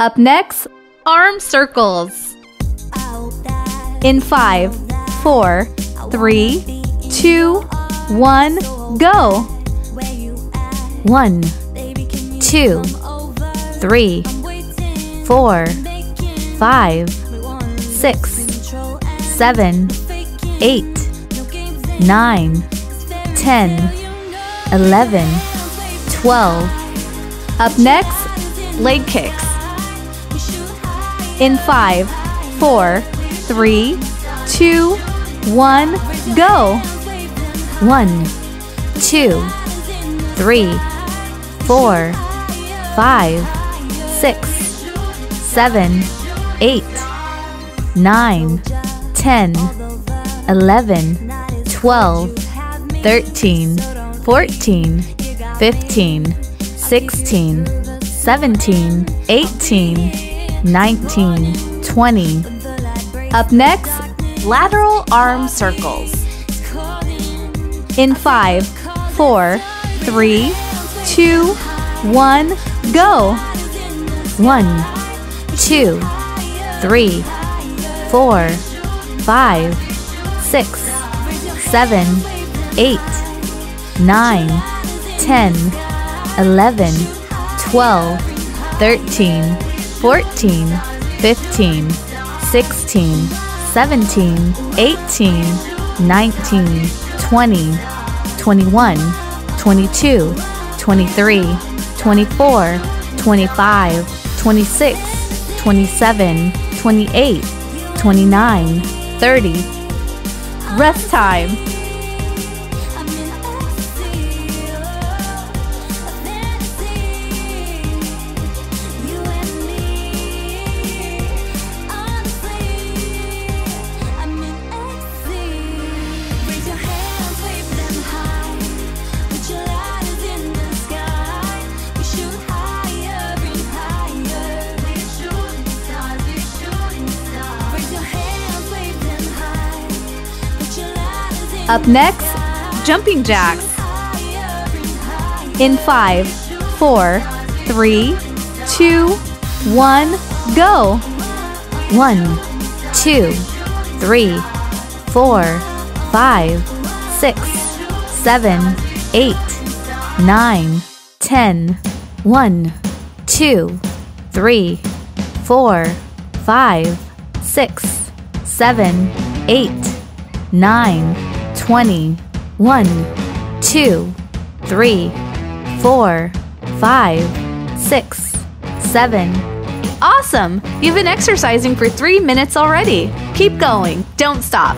Up next, arm circles. In 5, 4, 3, 2, 1, go. 1, 2, 3, 4, 5, 6, 7, 8, 9, 10, 11, 12. Up next, leg kicks. In 5, 4, 3, 2, 1, go. 1, 2, 3, 4, 5, 6, 7, 8, 9, 10, 11, 12, 13, 14, 15, 16, 17, 18, 19, 20. Up next, lateral arm circles. In 5, 4, 3, 2, 1, go. 1, 2, 3, 4, 5, 6, 7, 8, 9, 10, 11, 12, 13, 14, 15, 16, 17, 18, 19, 20, 21, 22, 23, 24, 25, 26, 27, 28, 29, 30. Rest time. Up next, jumping jacks. In 5, 4, 3, 2, 1, go. 1, 2, 3, 4, 5, 6, 7, 8, 9, 10. 1, 2, 3, 4, 5, 6, 7, 8, 9. 20, 1, 2, 3, 4, 5, 6, 7. Awesome! You've been exercising for 3 minutes already. Keep going. Don't stop.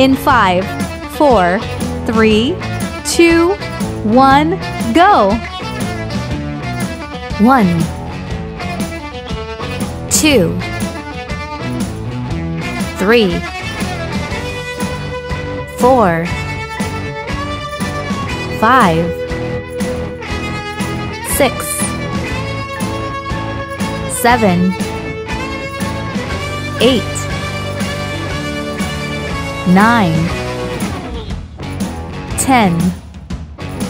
In 5, 4, 3, 2, 1, go. 1, 2, 3, 4, 5, 6, 7, 8, 9, 10.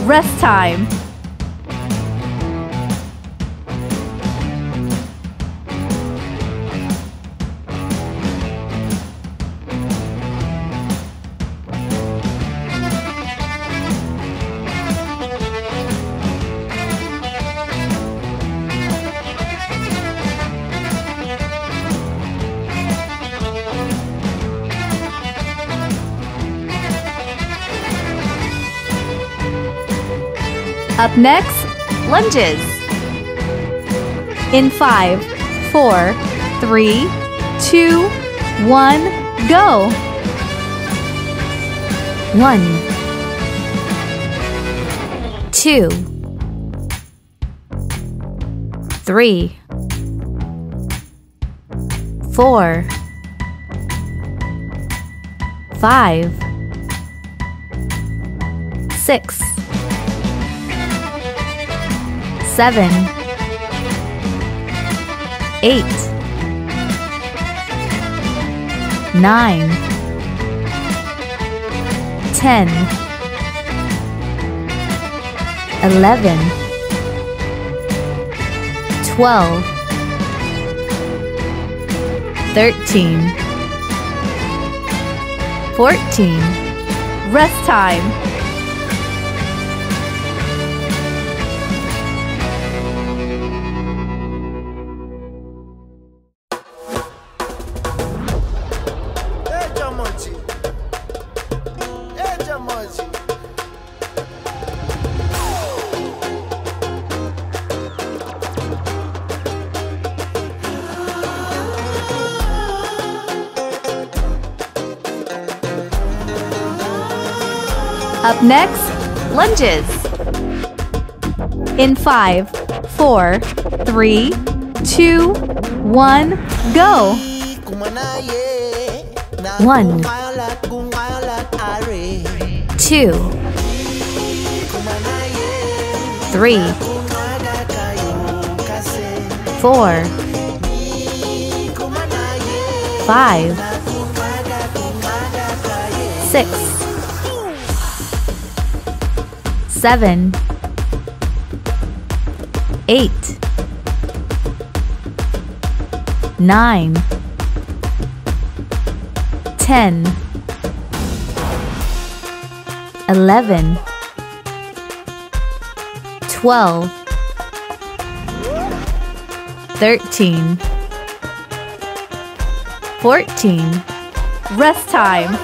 Rest time. Up next, lunges. In 5, 4, 3, 2, 1, go. 1, 2, 3, 4, 5, 6. 7, 8, 9, 10, 11, 12, 13, 14. Rest time. Up next, lunges. In 5, 4, 3, 2, 1, go. 1, 2, 3, 4, 5, 6. 7, 8, 9, 10, 11, 12, 13, 14. Rest time.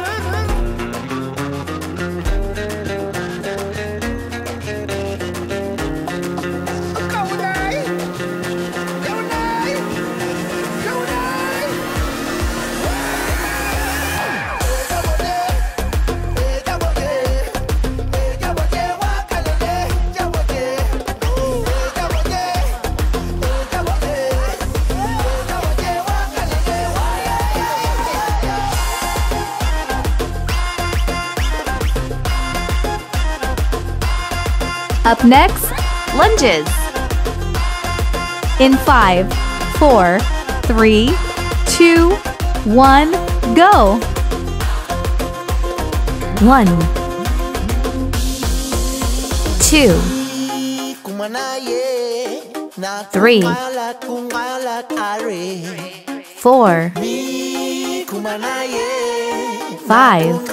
Up next, lunges. In 5, 4, 3, 2, 1, go. 1, 2, 3, 4, 5,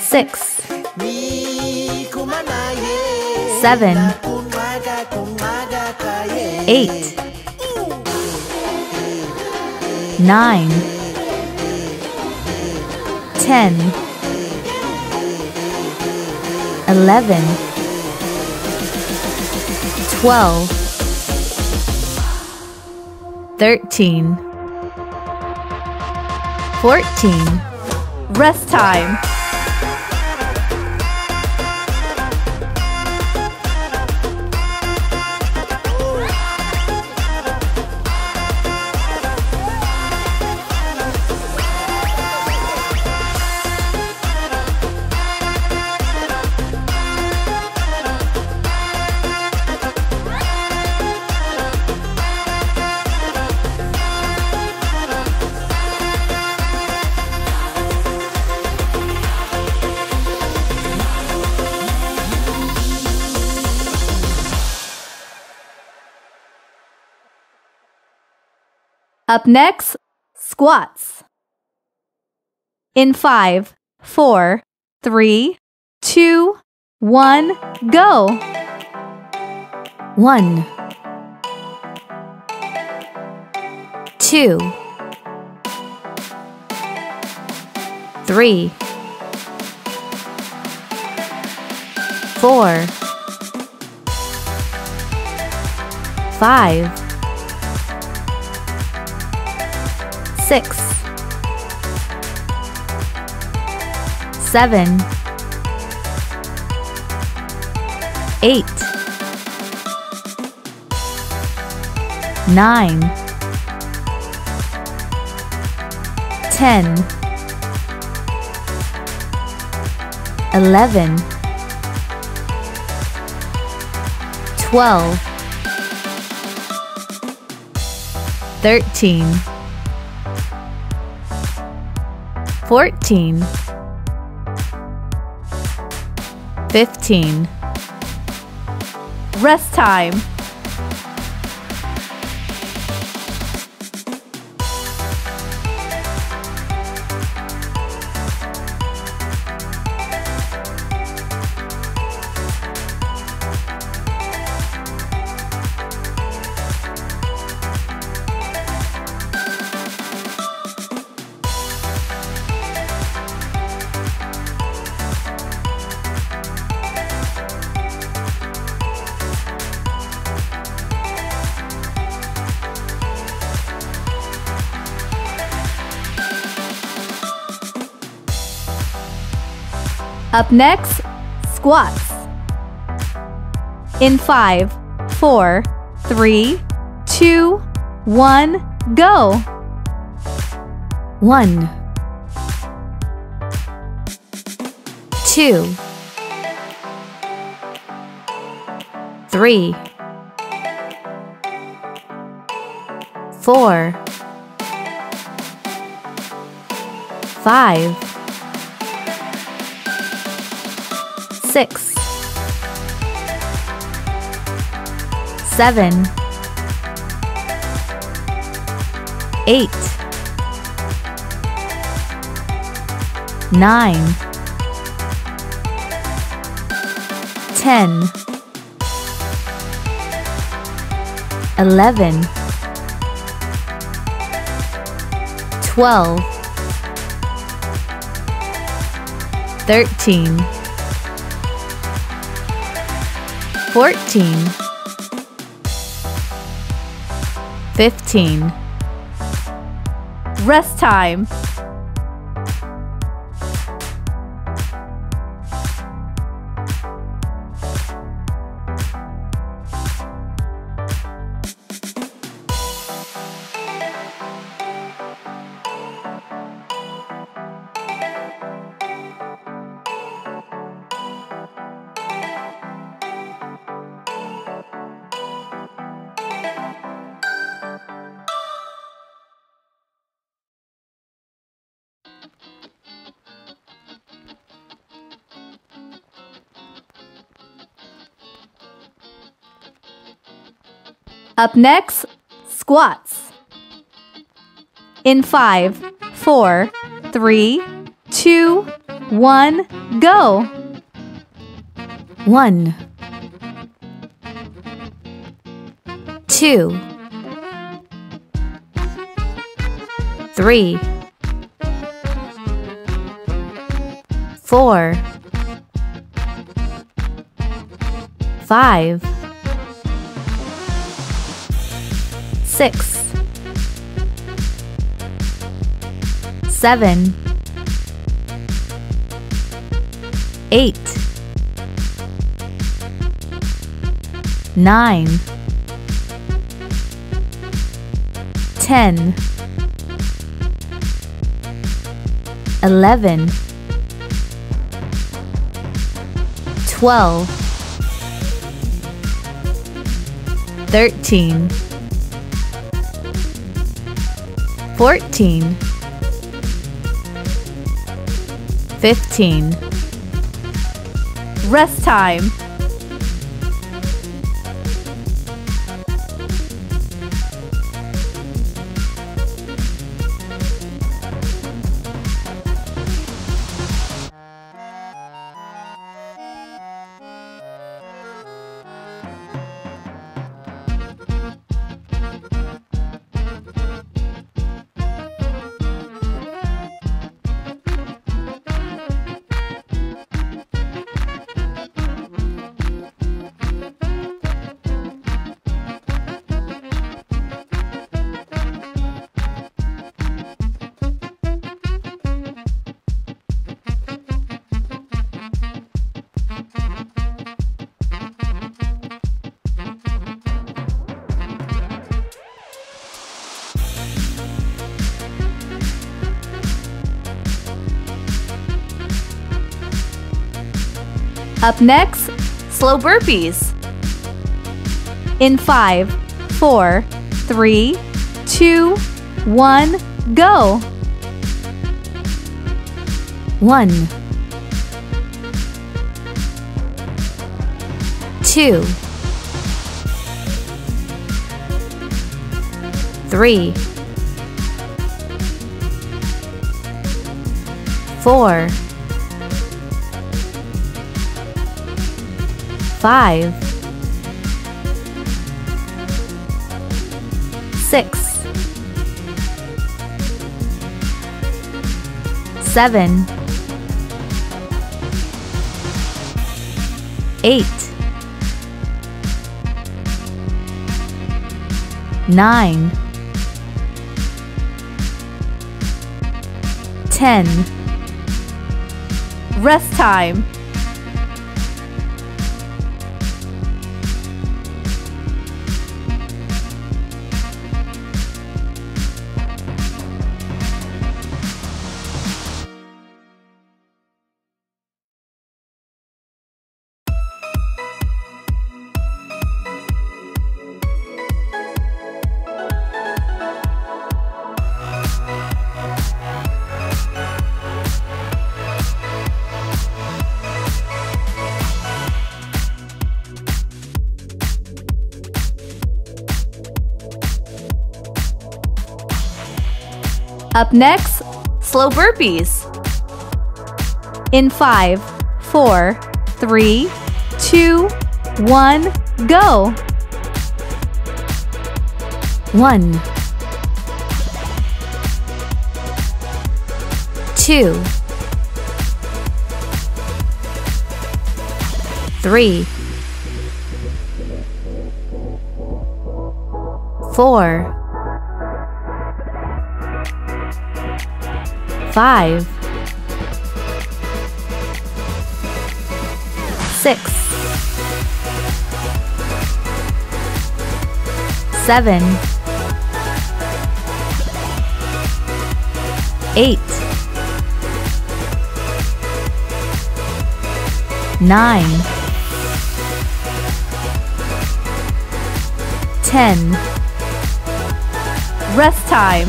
6. 7, 8, 9, 10, 11, 12, 13, 14. Rest time. Up next, squats. In 5, 4, 3, 2, 1, go. 1, 2, 3, 4, 5. 6, 7, 8, 9, 10, 11, 12, 13, 14. Rest time. Up next, squats. In 5, 4, 3, 2, 1, go. 5, 6, 7, 8, 9, 10, 11, 12, 13, 14, 15. Rest time. Up next, squats. In 5, 4, 3, 2, 1, go. 1, 2, 3, 4, 5. 6, 7, 8, 9, 10, 11, 12, 13, 14, 15. Rest time. Up next, slow burpees. In 5, 4, 3, 2, 1, go. 1, 2, 3, 4. 5, 6, 7, 8, 9, 10. rest time. Up next, slow burpees. In 5, 4, 3, 2, 1, go. 1, 2, 3, 4. 5, 6, 7, 8, 9, 10. Rest time.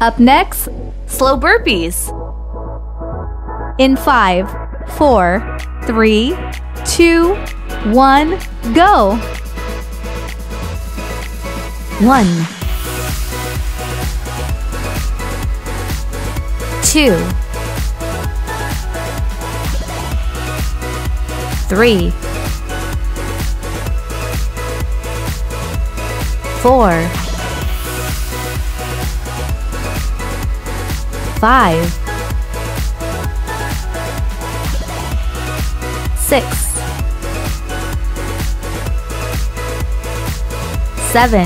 Up next, slow burpees. In 5, 4, 3, 2, 1, go. 1, 2, 3, 4. 5, 6, 7, 8, 9, 10. Rest time.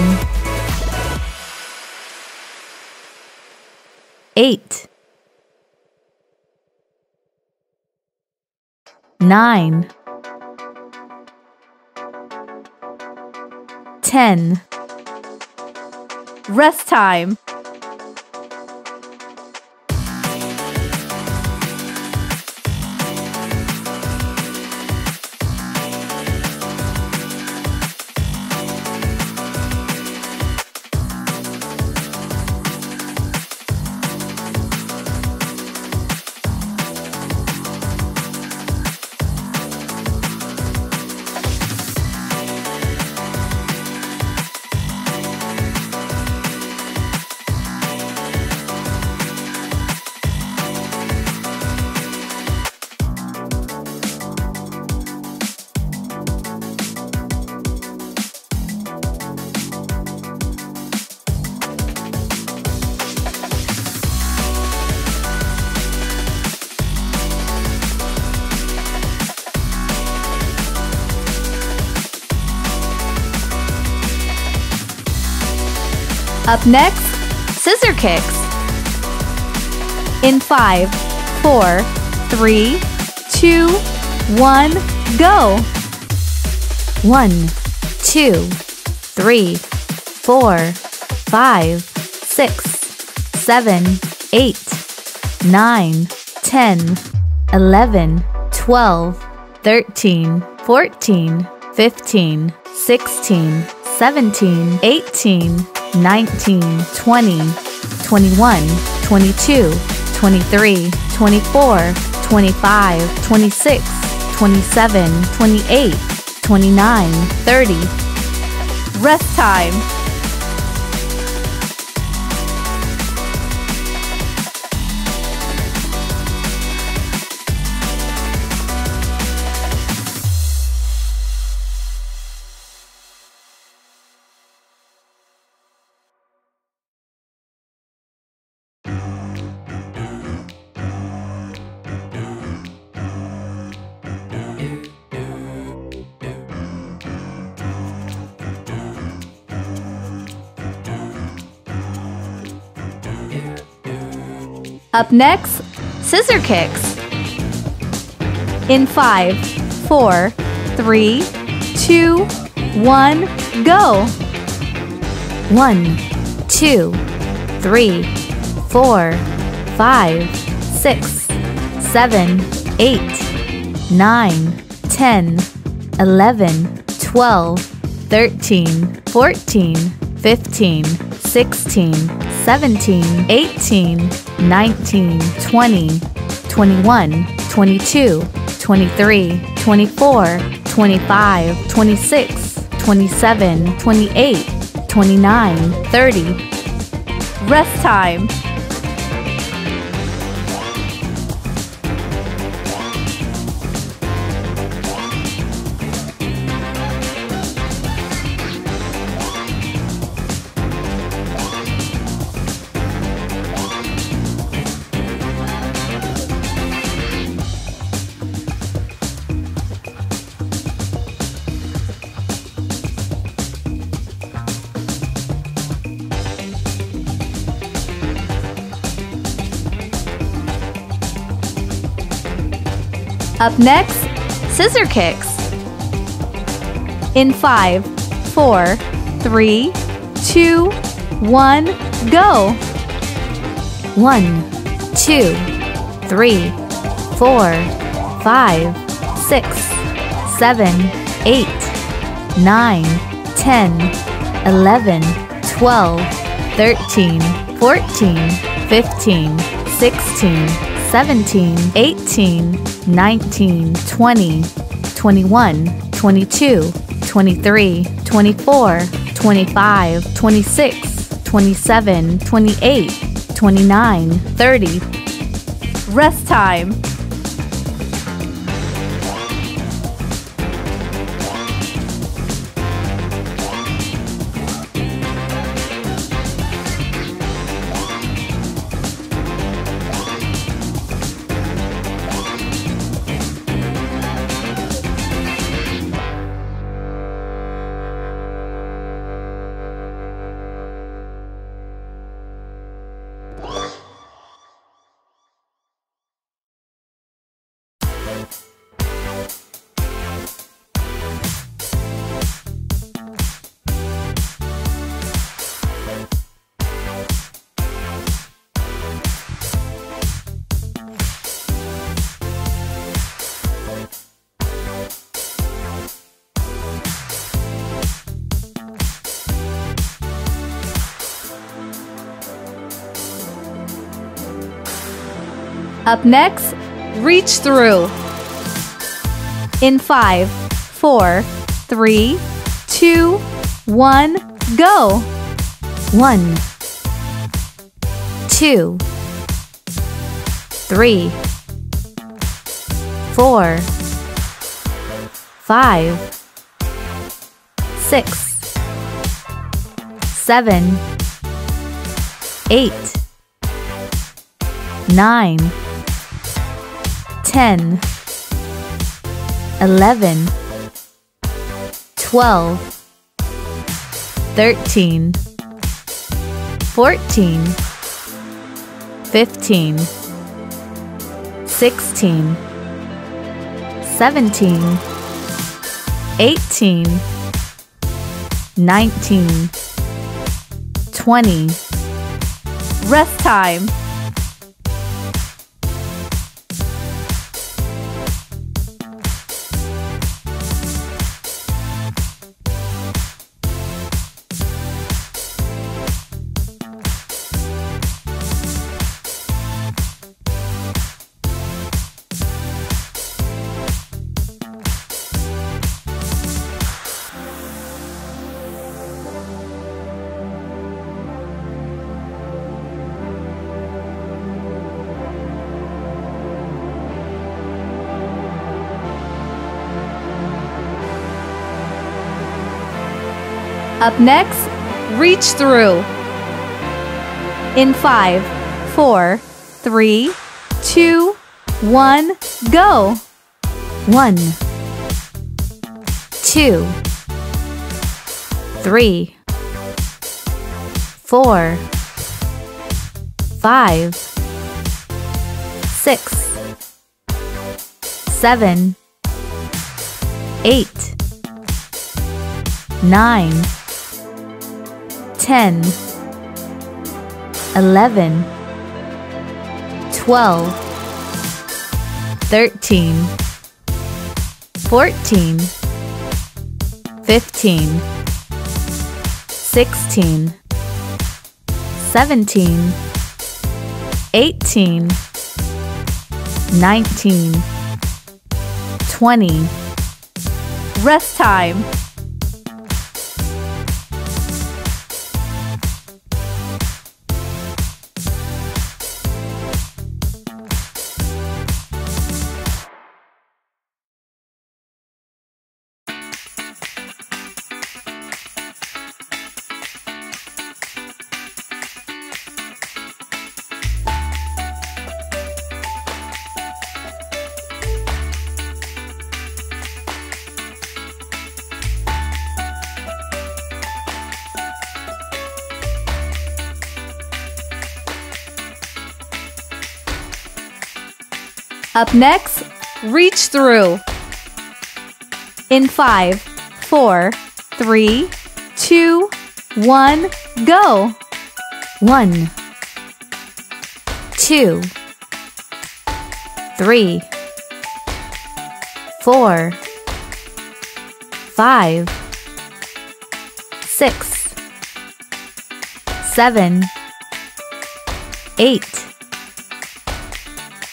Up next, scissor kicks. In 5, 4, 3, 2, 1, go. 1, 2, 3, 4, 5, 6, 7, 8, 9, 10, 11, 12, 13, 14, 15, 16, 17, 18, 19, 20, 21, 22, 23, 24, 25, 26, 27, 28, 29, 30. rest time. Up next, scissor kicks. In 5, 4, 3, 2, 1, go. 1, 2, 3, 4, 5, 6, 7, 8, 9, 10, 11, 12, 13, 14, 15, 16, 17, 18, 19, 20, 21, 22, 23, 24, 25, 26, 27, 28, 29, 30. Rest time. Up next, scissor kicks. In 5, 4, 3, 2, 1, go. 1, 2, 3, 4, 5, 6, 7, 8, 9, 10, 11, 12, 13, 14, 15, 16, 17, 18, 19, 20, 21, 22, 23, 24, 25, 26, 27, 28, 29, 30. Rest time. Up next, reach through. In 5, 4, 3, 2, 1, go. 1, 2, 3, 4, 5, 6, 7, 8, 9. 10, 11, 12, 13, 14, 15, 16, 17, 18, 19, 20. Rest time. Up next, reach through. In 5, 4, 3, 2, 1, go. 1, 2, 3, 4, 5, 6, 7, 8, 9, 10, 11, 12, 13, 14, 15, 16, 17, 18, 19, 20. Rest time. Up next, reach through. In 5, 4, 3, 2, 1, go. 1, 2, 3, 4, 5, 6, 7, 8,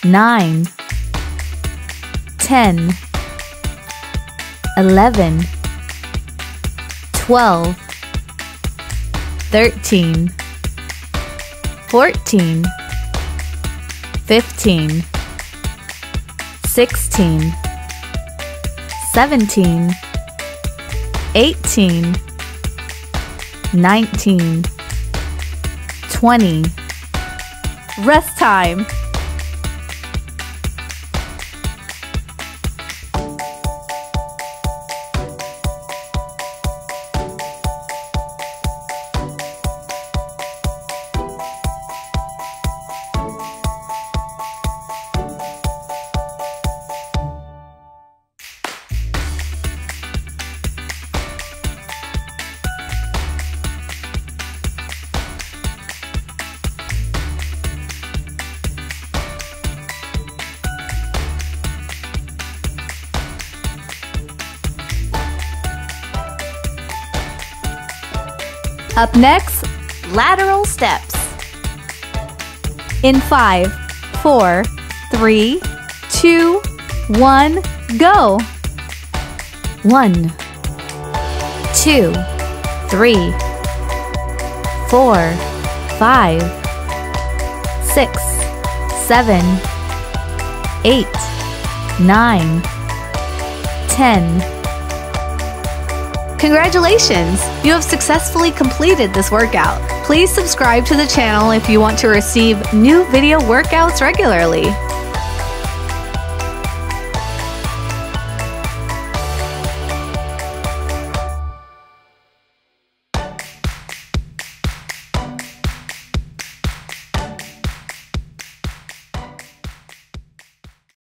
9. 10, 11, 12, 13, 14, 15, 16, 17, 18, 19, 20. Rest time. Up next, lateral steps. In 5, 4, 3, 2, 1, go. 1, 2, 3, 4, 5, 6, 7, 8, 9, 10. Congratulations! You have successfully completed this workout. Please subscribe to the channel if you want to receive new video workouts regularly.